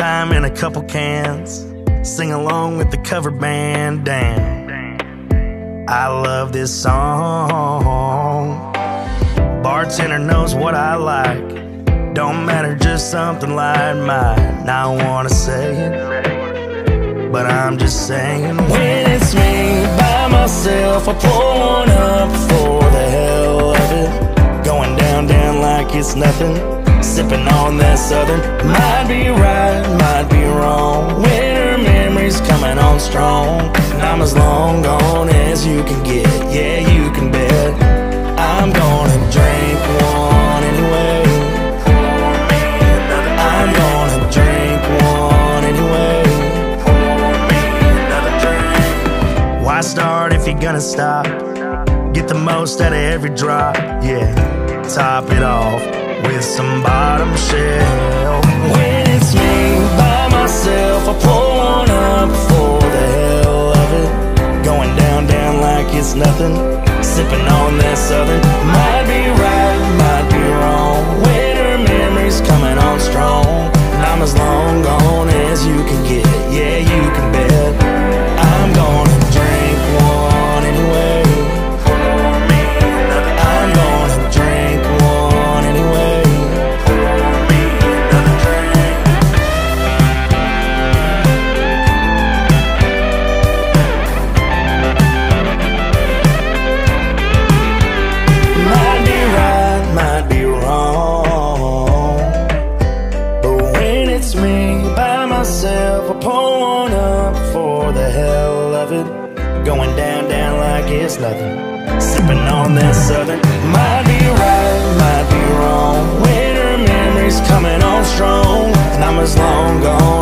time and a couple cans. Sing along with the cover band. Damn, I love this song. Bartender knows what I like. Don't matter, just something like mine. I wanna say it, but I'm just saying. When it's me by myself, I pull one up for the hell of it. Going down, down like it's nothing. Sipping on that Southern. Might be right, might be wrong. Winter memories coming on strong. And I'm as long gone as you can get. Yeah, you can bet I'm gonna drink one anyway. Why start if you're gonna stop? Get the most out of every drop, yeah. Top it off with some bottom shelf. When it's me by myself, I pull one up for the hell of it. Going down, down like it's nothing. Sipping on that Southern. Might be right, might be wrong. Winter memories coming on strong. And I'm as long gone as you can get. Yeah, you can bet I'm gonna drink one anyway. I'm gonna drink one anyway. Pour me another drink. Might be right, might be wrong. But when it's me by myself, I pour one up for the hell. Going down, down like it's nothing. Sipping on that Southern. Might be right, might be wrong. Winter memories coming on strong. And I'm as long gone.